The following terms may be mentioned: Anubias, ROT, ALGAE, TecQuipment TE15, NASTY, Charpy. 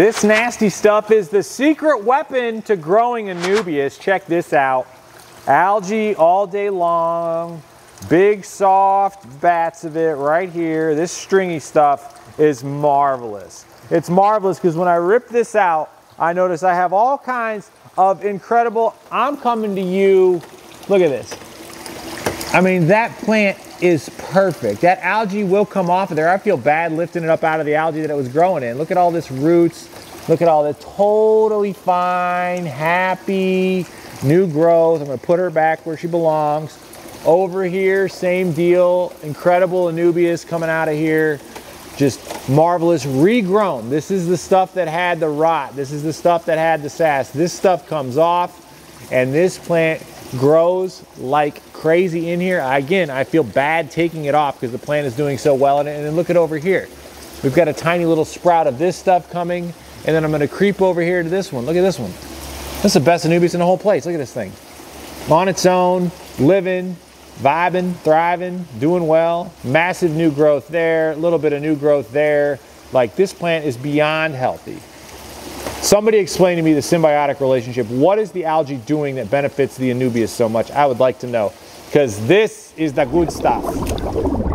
This nasty stuff is the secret weapon to growing Anubias. Check this out. Algae all day long, big soft bats of it right here. This stringy stuff is marvelous. It's marvelous because when I rip this out, I notice I have all kinds of incredible, I'm coming to you, look at this. I mean, that plant is perfect. That algae will come off of there. I feel bad lifting it up out of the algae that it was growing in. Look at all this roots. Look at all the totally fine, happy, new growth. I'm gonna put her back where she belongs. Over here, same deal. Incredible Anubias coming out of here. Just marvelous, regrown. This is the stuff that had the rot. This is the stuff that had the sass. This stuff comes off and this plant grows like crazy in here. Again, I feel bad taking it off because the plant is doing so well. And then look at over here. We've got a tiny little sprout of this stuff coming. And then I'm gonna creep over here to this one. Look at this one. That's the best Anubias in the whole place. Look at this thing. On its own, living, vibing, thriving, doing well. Massive new growth there, a little bit of new growth there. Like, this plant is beyond healthy. Somebody explain to me the symbiotic relationship. What is the algae doing that benefits the Anubias so much? I would like to know, because this is the good stuff.